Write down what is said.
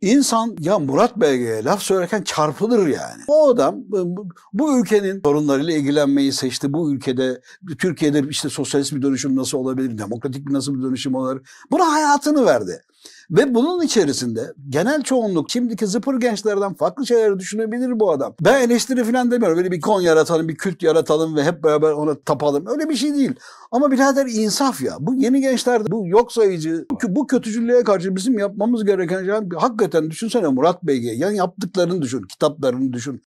İnsan ya Murat Belge'ye laf söylerken çarpılır yani. O adam bu ülkenin sorunlarıyla ilgilenmeyi seçti. Bu ülkede, Türkiye'de işte sosyalist bir dönüşüm nasıl olabilir, demokratik nasıl bir dönüşüm olabilir? Buna hayatını verdi. Ve bunun içerisinde genel çoğunluk şimdiki zıpır gençlerden farklı şeyler düşünebilir bu adam. Ben eleştiri falan demiyorum. Böyle bir kon yaratalım, bir kült yaratalım ve hep beraber ona tapalım. Öyle bir şey değil. Ama birader insaf ya. Bu yeni gençlerde bu yok sayıcı, bu kötücüllüğe karşı bizim yapmamız gereken şey hakikaten düşünsene Murat Belge. Yani yaptıklarını düşün, kitaplarını düşün.